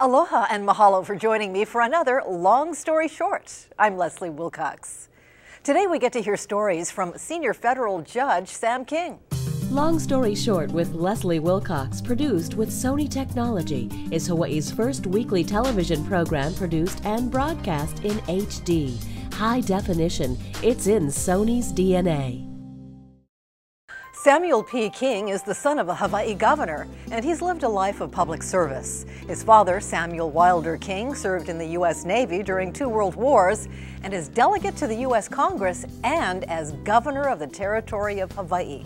Aloha and mahalo for joining me for another Long Story Short. I'm Leslie Wilcox. Today we get to hear stories from Senior Federal Judge Sam King. Long Story Short with Leslie Wilcox, produced with Sony Technology, is Hawaii's first weekly television program produced and broadcast in HD. High definition, it's in Sony's DNA. Samuel P. King is the son of a Hawaii governor, and he's lived a life of public service. His father, Samuel Wilder King, served in the U.S. Navy during two World Wars, and as delegate to the U.S. Congress and as governor of the territory of Hawaii.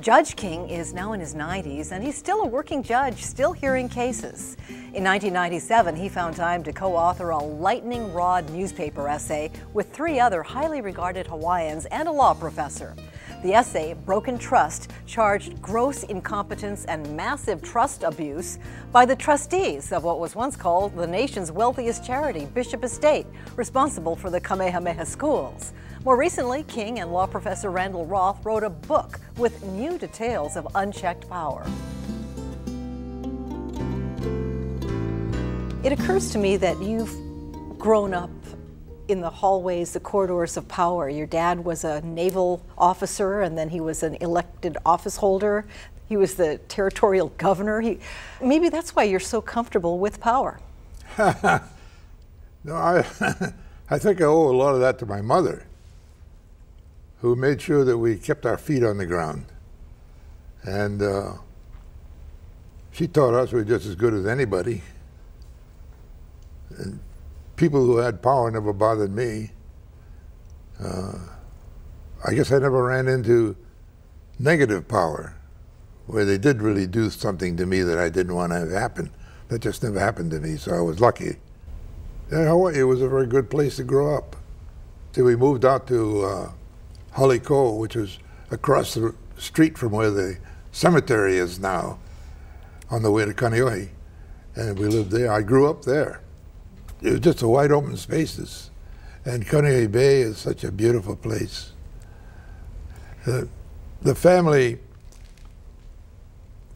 Judge King is now in his 90s, and he's still a working judge, still hearing cases. In 1997, he found time to co-author a lightning rod newspaper essay with three other highly regarded Hawaiians and a law professor. The essay, Broken Trust, charged gross incompetence and massive trust abuse by the trustees of what was once called the nation's wealthiest charity, Bishop Estate, responsible for the Kamehameha Schools. More recently, King and law professor Randall Roth wrote a book with new details of unchecked power. It occurs to me that you've grown up in the hallways, the corridors of power. Your dad was a naval officer, and then he was an elected office holder. He was the territorial governor. Maybe that's why you're so comfortable with power. No, I think I owe a lot of that to my mother, who made sure that we kept our feet on the ground. And she taught us we were just as good as anybody. And people who had power never bothered me. I guess I never ran into negative power, where they did really do something to me that I didn't want to have happen. That just never happened to me, so I was lucky. And Hawaii was a very good place to grow up. So we moved out to Haleakala, which was across the street from where the cemetery is now, on the way to Kaneohe. And we lived there. I grew up there. It was just a wide open spaces, and Kaneohe Bay is such a beautiful place. The family,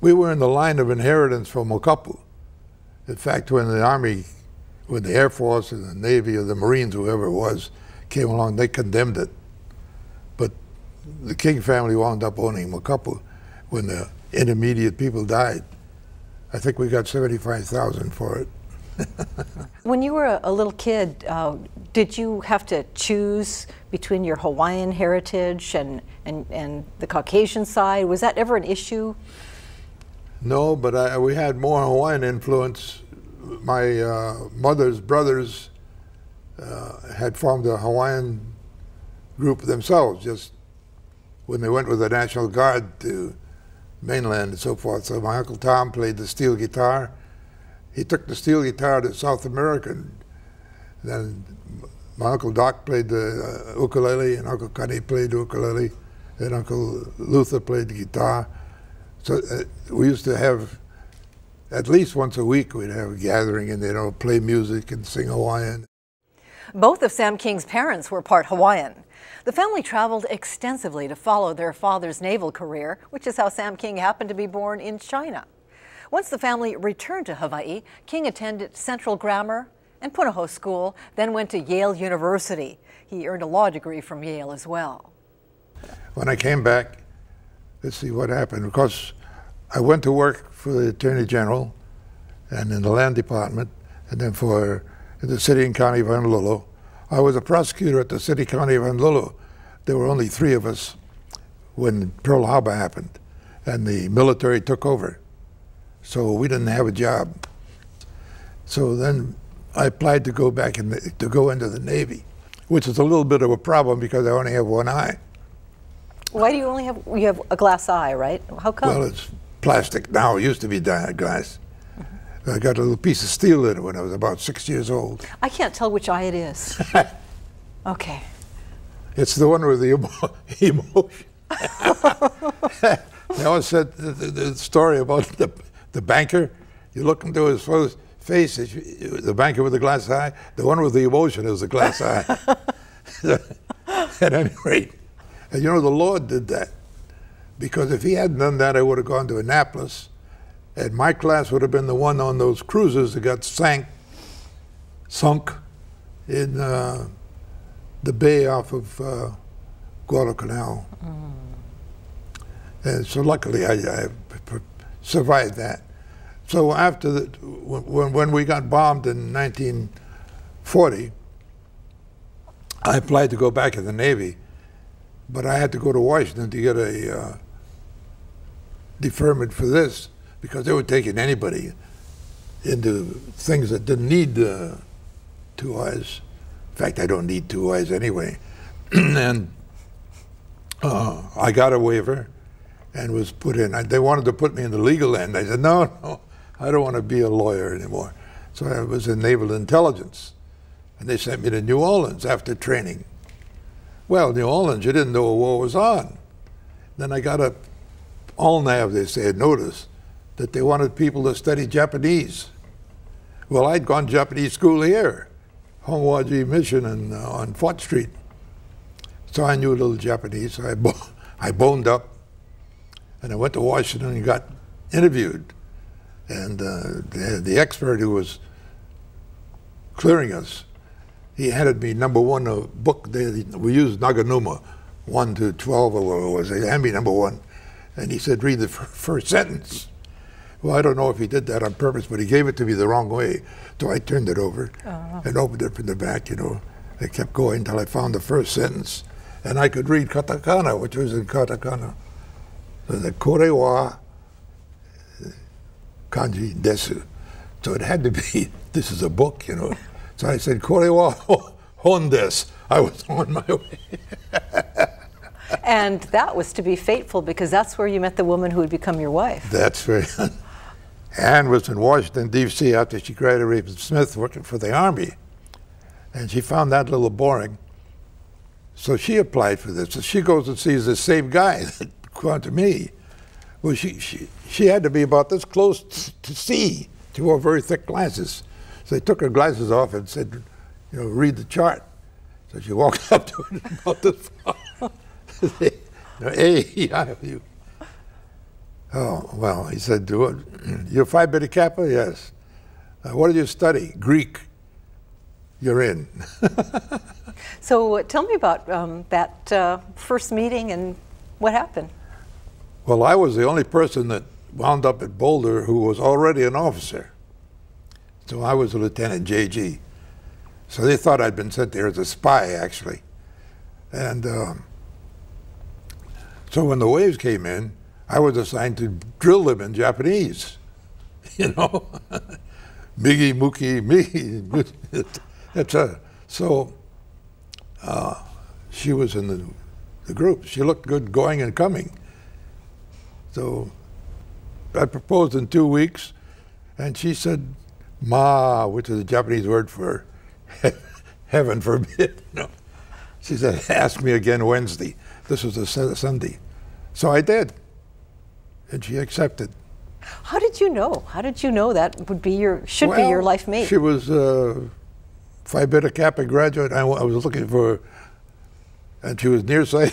we were in the line of inheritance from Okapu. In fact, when the Army, when the Air Force and the Navy or the Marines, whoever it was, came along, they condemned it. But the King family wound up owning Okapu when the intermediate people died. I think we got $75,000 for it. When you were a little kid, did you have to choose between your Hawaiian heritage and the Caucasian side? Was that ever an issue? No, but we had more Hawaiian influence. My mother's brothers had formed a Hawaiian group themselves just when they went with the National Guard to mainland and so forth. So my Uncle Tom played the steel guitar. He took the steel guitar to South America, and then my Uncle Doc played the ukulele, and Uncle Kani played the ukulele, and Uncle Luther played the guitar. So we used to have, at least once a week, we'd have a gathering, and they'd all play music and sing Hawaiian. Both of Sam King's parents were part Hawaiian. The family traveled extensively to follow their father's naval career, which is how Sam King happened to be born in China. Once the family returned to Hawaii, King attended Central Grammar and Punahou School, then went to Yale University. He earned a law degree from Yale as well. When I came back, let's see what happened. Of course, I went to work for the Attorney General and in the Land Department, and then for the City and County of Honolulu. I was a prosecutor at the City County of Honolulu. There were only three of us when Pearl Harbor happened, and the military took over. So we didn't have a job. So then I applied to go back in to go into the Navy, which is a little bit of a problem because I only have one eye. Why do you only have, you have a glass eye, right? How come? Well, it's plastic now. It used to be glass. Mm-hmm. I got a little piece of steel in it when I was about 6 years old. I can't tell which eye it is. Okay. It's the one with the emotion. They always said the story about the banker. You look into his face, the banker with the glass eye, the one with the emotion is the glass eye. At any rate, and you know, the Lord did that, because if he hadn't done that, I would have gone to Annapolis And my class would have been the one on those cruises that got sunk in the bay off of Guadalcanal. Mm. And so luckily I survived that. So after the, when we got bombed in 1940, I applied to go back in the Navy, but I had to go to Washington to get a deferment for this, because they were taking anybody into things that didn't need two eyes. In fact, I don't need two eyes anyway. And I got a waiver and was put in. They wanted to put me in the legal end. I said, no, no, I don't want to be a lawyer anymore. So I was in Naval Intelligence. And they sent me to New Orleans after training. Well, New Orleans, you didn't know a war was on. Then I got a all-nav, they said, notice that they wanted people to study Japanese. Well, I'd gone to Japanese school here, Hongwaji Mission and, on Fort Street. So I knew a little Japanese, so I boned up. And I went to Washington and got interviewed. And the expert who was clearing us, he handed me number one a book. We used Naganuma, 1 to 12 or whatever it was. He handed me number one, and he said, read the first sentence. Well, I don't know if he did that on purpose, but he gave it to me the wrong way. So I turned it over and opened it from the back, you know. I kept going until I found the first sentence. And I could read katakana, which was in katakana. So the kore wa kanji desu. So it had to be, this is a book, you know. So I said, kore wa hon desu. I was on my way. And that was to be fateful, because that's where you met the woman who would become your wife. That's right. Anne was in Washington, D.C. after she graduated from Smith, working for the Army. And she found that a little boring. So she applied for this. So she goes and sees the same guy. To me, well, she had to be about this close to see. She wore very thick glasses, so they took her glasses off and said, "You know, read the chart." So she walked up to it about this far. You know, oh well, he said, "You're Phi Beta Kappa, yes. What did you study? Greek. You're in." So tell me about that first meeting and what happened. Well, I was the only person that wound up at Boulder who was already an officer. So I was a Lieutenant J.G. So they thought I'd been sent there as a spy, actually. And so when the waves came in, I was assigned to drill them in Japanese, you know. Migi, muki, migi. So she was in the group. She looked good going and coming. So I proposed in 2 weeks, and she said, ma, which is a Japanese word for heaven forbid. No. She said, ask me again Wednesday. This was a Sunday. So I did, and she accepted. How did you know? How did you know that would be your, should be your life mate? She was a Phi Beta Kappa graduate. I was looking for, and she was nearsighted.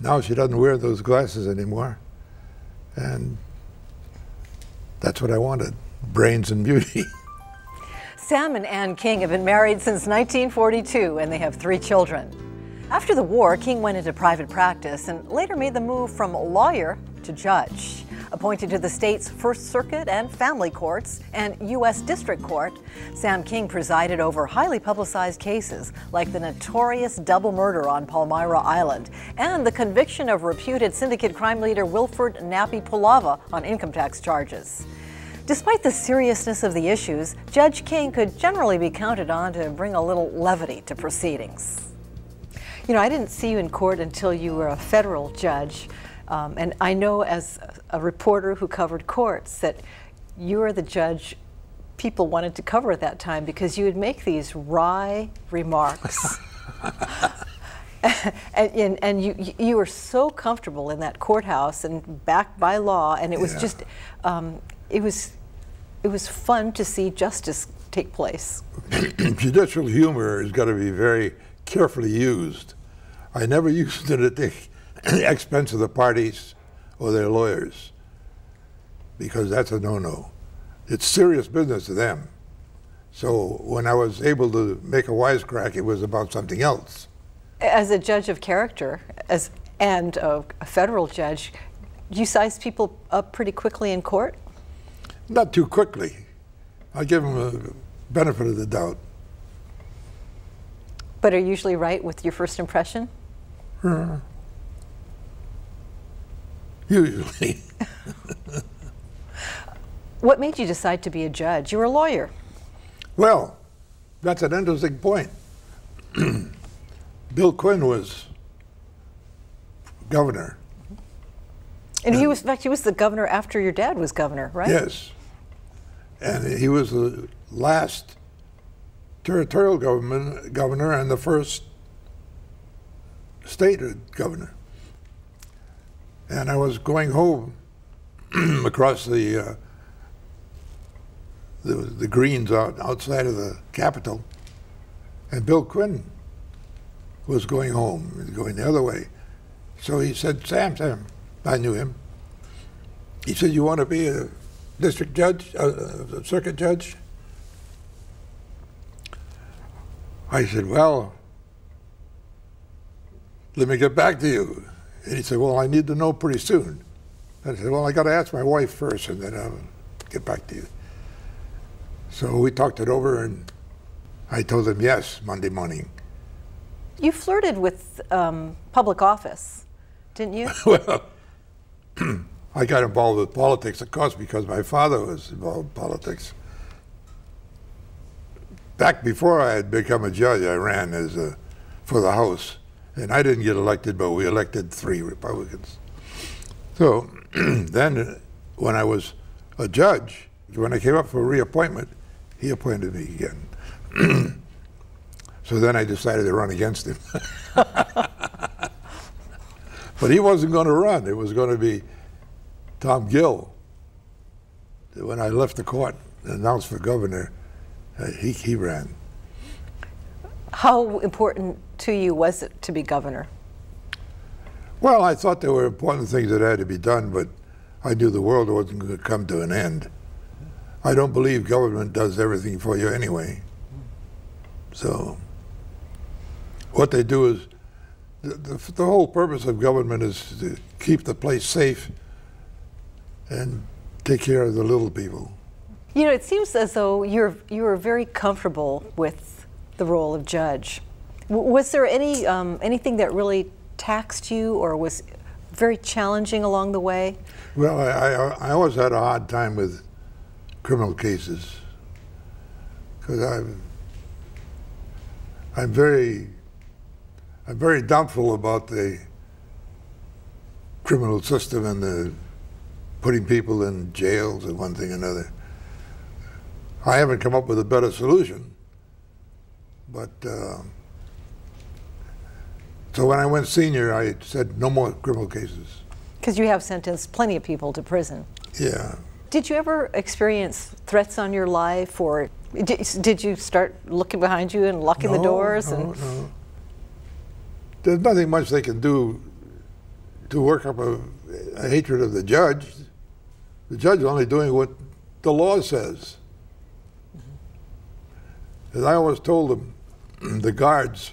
Now she doesn't wear those glasses anymore. And that's what I wanted, brains and beauty. Sam and Ann King have been married since 1942, and they have 3 children. After the war, King went into private practice and later made the move from lawyer to judge. Appointed to the state's First Circuit and Family Courts and U.S. District Court, Sam King presided over highly publicized cases like the notorious double murder on Palmyra Island and the conviction of reputed syndicate crime leader Wilfred Nappy Pulava on income tax charges. Despite the seriousness of the issues, Judge King could generally be counted on to bring a little levity to proceedings. You know, I didn't see you in court until you were a federal judge. And I know as a reporter who covered courts that you were the judge people wanted to cover at that time, because you would make these wry remarks. and you were so comfortable in that courthouse and backed by law, and it was just, it was fun to see justice take place. Judicial humor has got to be very carefully used. I never used it at the expense of the parties or their lawyers. because that's a no-no. It's serious business to them. So when I was able to make a wisecrack, it was about something else. As a judge of character, and a federal judge, you size people up pretty quickly in court? Not too quickly. I give them the benefit of the doubt. But are you usually right with your first impression? Usually. What made you decide to be a judge? You were a lawyer. Well, that's an interesting point. Bill Quinn was governor. And he was, in fact, he was the governor after your dad was governor, right? Yes. And he was the last territorial governor and the first state governor. And I was going home across the greens outside of the Capitol, and Bill Quinn was going home, going the other way. So he said, Sam, I knew him. He said, you want to be a district judge, a circuit judge? I said, well, let me get back to you. And he said, well, I need to know pretty soon. I said, well, I got to ask my wife first, and then I'll get back to you. So we talked it over, and I told him yes Monday morning. You flirted with public office, didn't you? Well, I got involved with politics, of course, because my father was involved in politics. Back before I had become a judge, I ran for the House. And I didn't get elected, but we elected 3 Republicans. So then when I was a judge, when I came up for reappointment, he appointed me again. So then I decided to run against him. But he wasn't going to run. It was going to be Tom Gill. When I left the court and announced for governor, he ran. How important to you was it to be governor? Well, I thought there were important things that had to be done, but I knew the world wasn't going to come to an end. I don't believe government does everything for you anyway. So what they do is, the whole purpose of government is to keep the place safe and take care of the little people. You know, it seems as though you're very comfortable with the role of judge. Was there any anything that really taxed you or was very challenging along the way? Well, I always had a hard time with criminal cases because I'm very doubtful about the criminal system and the putting people in jails and one thing or another. I haven't come up with a better solution. But so when I went senior, I said no more criminal cases. Because you have sentenced plenty of people to prison. Yeah. Did you ever experience threats on your life, or did you start looking behind you and locking the doors? No. There's nothing much they can do to work up a hatred of the judge. The judge is only doing what the law says. As I always told them, the guards,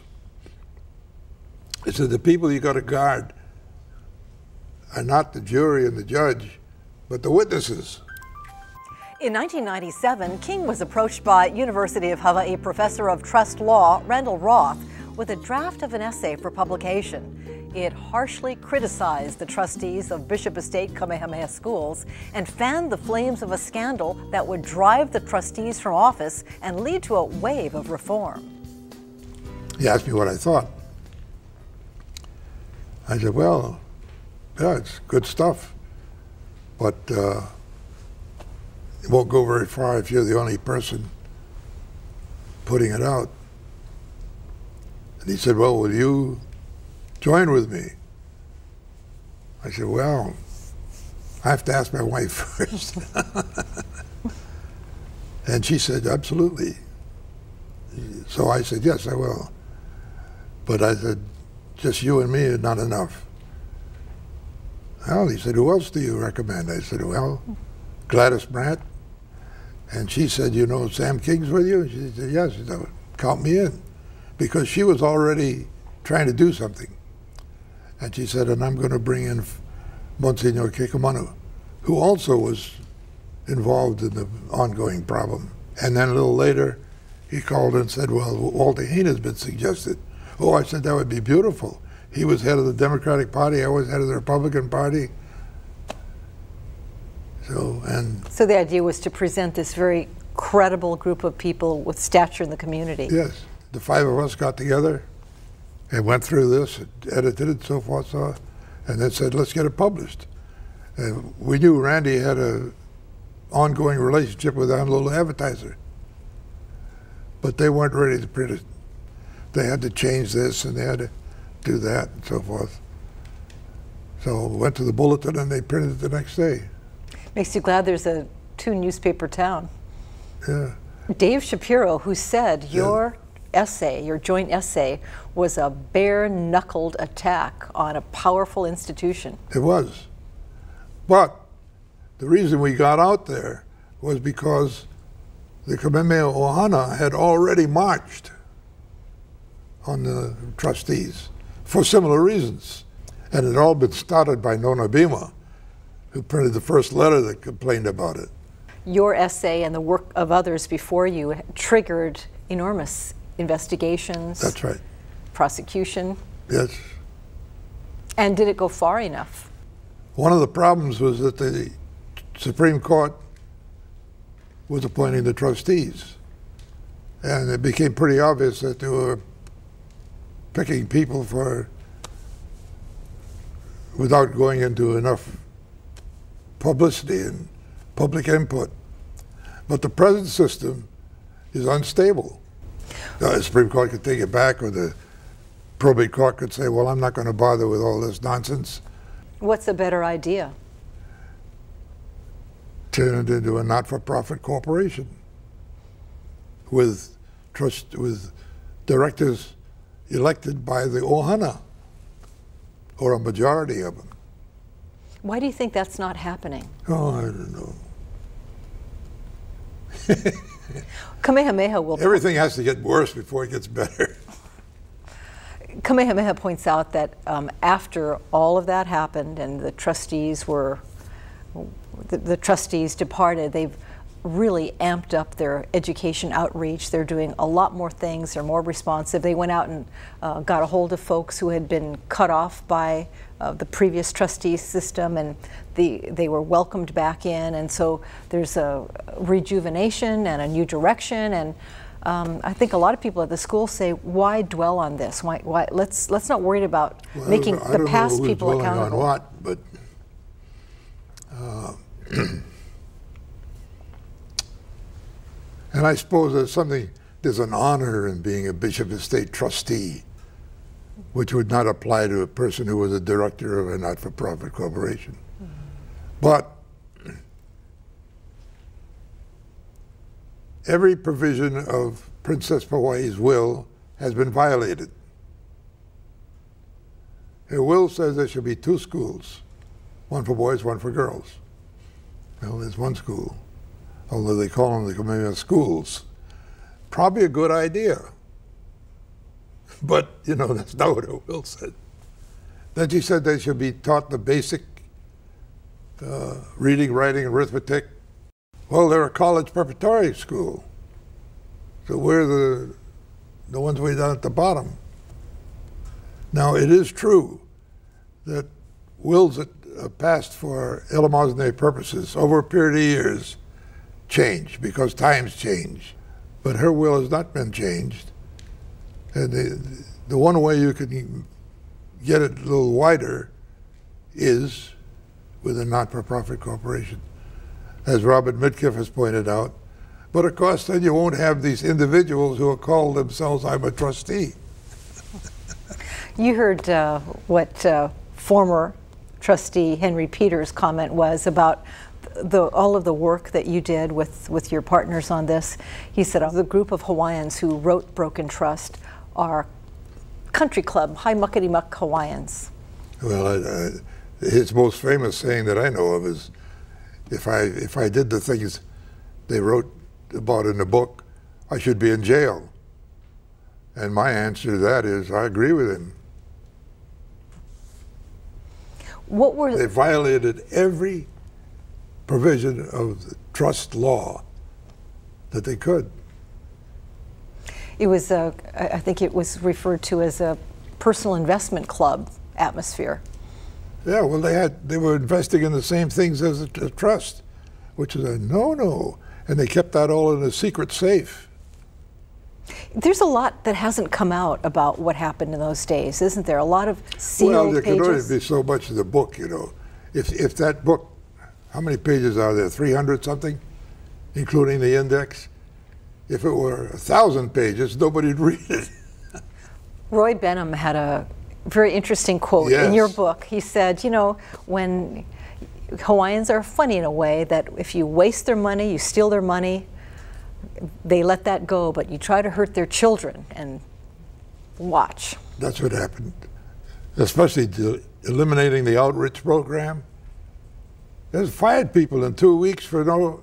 I said, the people you got to guard are not the jury and the judge, but the witnesses. In 1997, King was approached by University of Hawaii professor of trust law, Randall Roth, with a draft of an essay for publication. It harshly criticized the trustees of Bishop Estate Kamehameha Schools and fanned the flames of a scandal that would drive the trustees from office and lead to a wave of reform. He asked me what I thought. I said, well, yeah, it's good stuff, but it won't go very far if you're the only person putting it out. And he said, well, will you join with me? I said, well, I have to ask my wife first. And she said, absolutely. So I said, yes, I will. But I said, just you and me is not enough. Well, he said, who else do you recommend? I said, well, Gladys Brandt, and she said, "You know Sam King's with you?" She said, "Yes." She said, "Count me in," because she was already trying to do something. And she said, "And I'm going to bring in Monsignor Kikamonu, who also was involved in the ongoing problem." And then a little later, he called and said, "Well, Walter Heen has been suggested." Oh, I said, "That would be beautiful." He was head of the Democratic Party. I was head of the Republican Party. So the idea was to present this very credible group of people with stature in the community. Yes. The five of us got together and went through this, edited it, so forth, and then said, "Let's get it published." And we knew Randy had an ongoing relationship with the Honolulu Advertiser, but they weren't ready to print it. They had to change this and they had to do that and so forth. So we went to the Bulletin and they printed it the next day. Makes you glad there's a two-newspaper town. Yeah. Dave Shapiro, who said your essay, your joint essay, was a bare-knuckled attack on a powerful institution. It was. But the reason we got out there was because the Kamehameha Ohana had already marched on the trustees for similar reasons. And it had all been started by Nona Beamer, who printed the first letter that complained about it. Your essay and the work of others before you triggered enormous investigations. That's right. Prosecution. Yes. And did it go far enough? One of the problems was that the Supreme Court was appointing the trustees. And it became pretty obvious that they were picking people for, without going into enough publicity and public input. But the present system is unstable. The Supreme Court could take it back, or the probate court could say, "Well, I'm not going to bother with all this nonsense." What's a better idea? Turn it into a not-for-profit corporation with directors elected by the Ohana, or a majority of them. Why do you think that's not happening? Oh, I don't know. Kamehameha will... Everything has to get worse before it gets better. Kamehameha points out that after all of that happened and the trustees were... The trustees departed, they've really amped up their education outreach. They're doing a lot more things. They're more responsive. They went out and got a hold of folks who had been cut off by the previous trustee system, and they were welcomed back in, and so there's a rejuvenation and a new direction. And I think a lot of people at the school say, "Why dwell on this? Why let's not worry about making the past people accountable." I don't know who's dwelling on what, but and I suppose there's an honor in being a Bishop Estate trustee, which would not apply to a person who was a director of a not-for-profit corporation. Mm-hmm. But every provision of Princess Hawaii's will has been violated. Her will says there should be two schools, one for boys, one for girls. Well, there's one school, although they call them the Kamehameha Schools. Probably a good idea. But, you know, that's not what her will said. Then she said they should be taught the basic reading, writing, arithmetic. Well, they're a college preparatory school. So we're the ones way down at the bottom. Now, it is true that wills that are passed for eleemosynary purposes over a period of years change because times change. But her will has not been changed. And the one way you can get it a little wider is with a not-for-profit corporation, as Robert Midkiff has pointed out. But of course, then you won't have these individuals who are called themselves, "I'm a trustee." You heard what former trustee Henry Peters' comment was about all of the work that you did with your partners on this. He said, "The group of Hawaiians who wrote Broken Trust are country club, high muckety-muck Hawaiians." Well, his most famous saying that I know of is, If I did the things they wrote about in the book, I should be in jail. And my answer to that is, I agree with him. What were they violated every provision of the trust law that they could. It was, I think it was referred to as a personal investment club atmosphere. Yeah, well, they were investing in the same things as the trust, which is a no-no, and they kept that all in a secret safe. There's a lot that hasn't come out about what happened in those days, isn't there? A lot of sealed pages. Well, there can only be so much of the book, you know. If that book, how many pages are there? 300 something, including the index. If it were 1,000 pages, nobody'd read it. Roy Benham had a very interesting quote in your book. He said, you know, when Hawaiians are funny in a way that if you waste their money, you steal their money, they let that go, but you try to hurt their children and watch. That's what happened, especially eliminating the outreach program. They fired people in 2 weeks for no,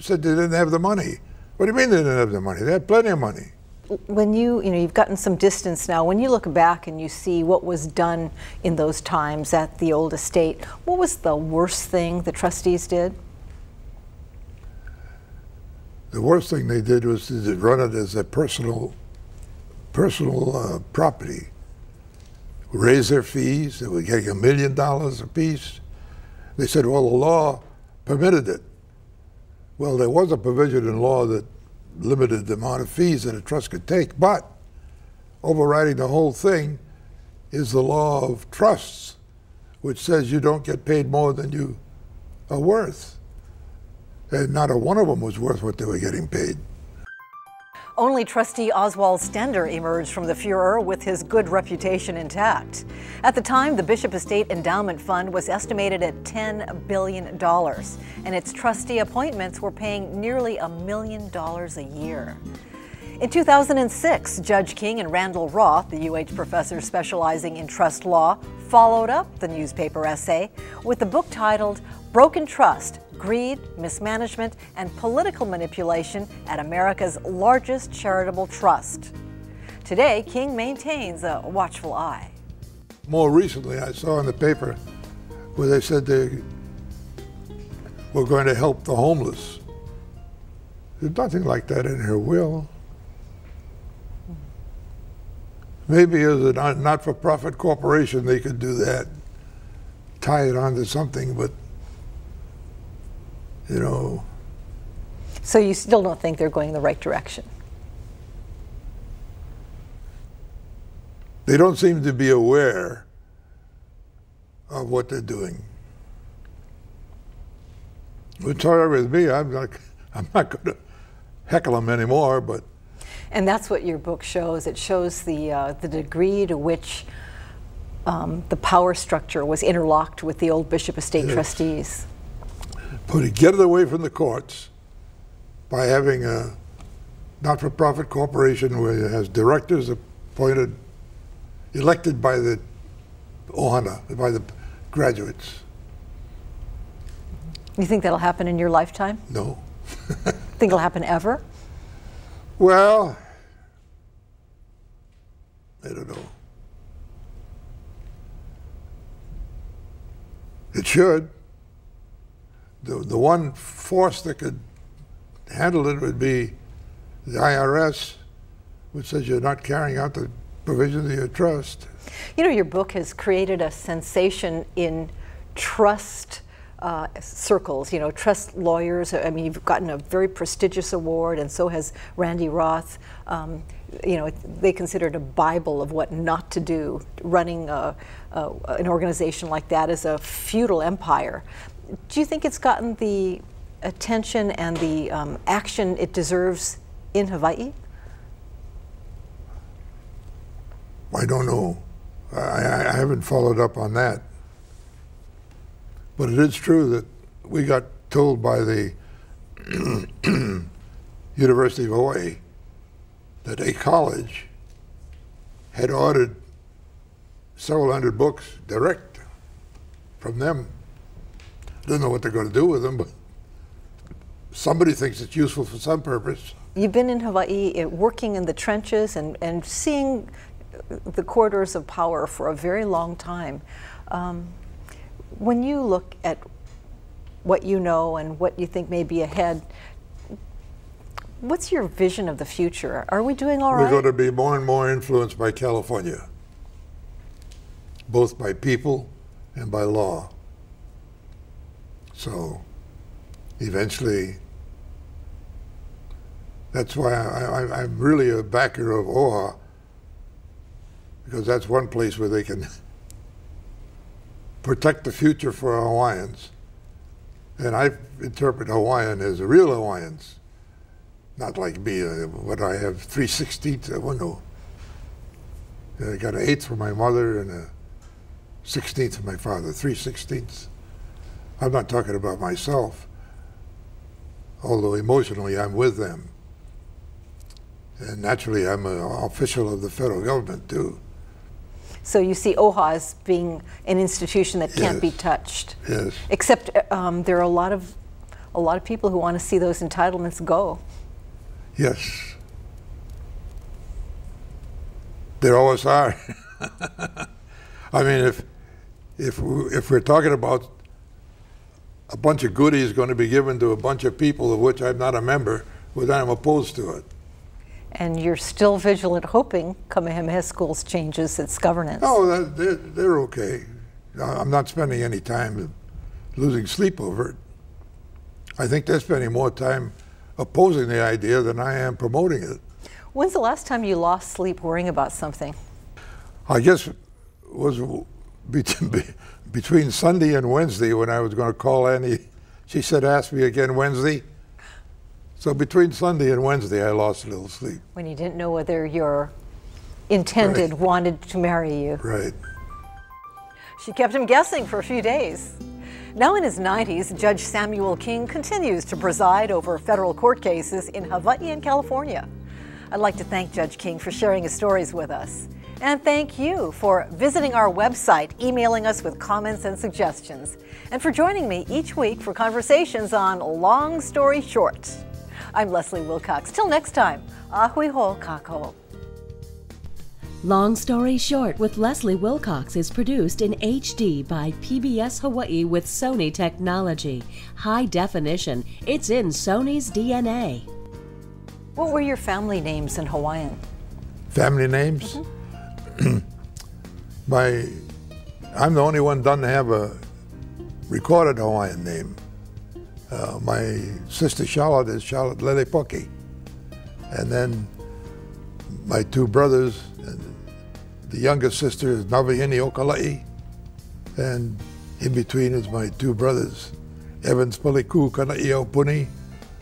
said they didn't have the money. What do you mean they didn't have the money? They had plenty of money. When you know, you've gotten some distance now, when you look back and you see what was done in those times at the old estate, what was the worst thing the trustees did? The worst thing they did was to run it as a personal property. Raise their fees. They were getting $1 million a piece. They said, well, the law permitted it. Well, there was a provision in law that limited the amount of fees that a trust could take, but overriding the whole thing is the law of trusts, which says you don't get paid more than you are worth. And not a one of them was worth what they were getting paid. Only trustee Oswald Stender emerged from the furor with his good reputation intact. At the time, the Bishop Estate Endowment Fund was estimated at $10 billion, and its trustee appointments were paying nearly $1 million a year. In 2006, Judge King and Randall Roth, the UH professor specializing in trust law, followed up the newspaper essay with the book titled Broken Trust, Greed, Mismanagement, and Political Manipulation at America's Largest Charitable Trust. Today, King maintains a watchful eye. More recently, I saw in the paper where they said they were going to help the homeless. There's nothing like that in her will. Maybe as a not-for-profit corporation they could do that, tie it onto something, but you know. So you still don't think they're going in the right direction? They don't seem to be aware of what they're doing. It's all right with me. I'm not going to heckle them anymore, but. And that's what your book shows. It shows the degree to which the power structure was interlocked with the old Bishop Estate trustees. Get it away from the courts by having a not-for-profit corporation where it has directors appointed, elected by the OHANA, by the graduates. You think that'll happen in your lifetime? No. Think it'll happen ever? Well, I don't know. It should. The one force that could handle it would be the IRS, which says you're not carrying out the provisions of your trust. You know, your book has created a sensation in trust circles, you know, trust lawyers. I mean, you've gotten a very prestigious award, and so has Randy Roth. You know, they consider it a Bible of what not to do. Running an organization like that is a feudal empire. Do you think it's gotten the attention and the action it deserves in Hawaii? I don't know. I haven't followed up on that. But it is true that we got told by the University of Hawaii that a college had ordered several hundred books direct from them. I don't know what they're going to do with them, but somebody thinks it's useful for some purpose. You've been in Hawaii working in the trenches and seeing the corridors of power for a very long time. When you look at what you know and what you think may be ahead, what's your vision of the future? Are we doing all right? We're going to be more and more influenced by California, both by people and by law. So eventually, that's why I'm really a backer of OHA, because that's one place where they can protect the future for Hawaiians. And I interpret Hawaiian as the real Hawaiians, not like me, what I have 3/16ths, well, no. I got an 1/8 from my mother and a 16th from my father, 3/16ths. I'm not talking about myself, although emotionally I'm with them. And naturally I'm an official of the federal government too. So you see OHA as being an institution that can't be touched. Yes. Except there are a lot of people who want to see those entitlements go. Yes. There always are. I mean, if we're talking about a bunch of goodies going to be given to a bunch of people of which I'm not a member, well, then I'm opposed to it. And you're still vigilant, hoping Kamehameha Schools changes its governance. Oh, they're okay. I'm not spending any time losing sleep over it. I think they're spending more time opposing the idea than I am promoting it. When's the last time you lost sleep worrying about something? I guess it was between Sunday and Wednesday when I was going to call Annie. She said, ask me again Wednesday. So between Sunday and Wednesday, I lost a little sleep. When you didn't know whether your intended wanted to marry you. Right. She kept him guessing for a few days. Now in his 90s, Judge Samuel King continues to preside over federal court cases in Hawaii and California. I'd like to thank Judge King for sharing his stories with us. And thank you for visiting our website, emailing us with comments and suggestions, and for joining me each week for conversations on Long Story Short. I'm Leslie Wilcox. Till next time, ahuiho kakou. Long Story Short with Leslie Wilcox is produced in HD by PBS Hawaii with Sony Technology. High definition, it's in Sony's DNA. What were your family names in Hawaiian? Family names? Mm-hmm. I'm the only one doesn't have a recorded Hawaiian name. My sister Charlotte is Charlotte Lelepoki. And then my two brothers, and the younger sister is Navahini Okala'i. And in between is my two brothers, Evans Paliku Kana'iaupuni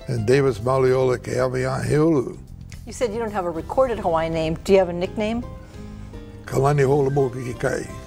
and Davis Maliola Keaviaheulu. You said you don't have a recorded Hawaiian name. Do you have a nickname? Kalani Holomokikai.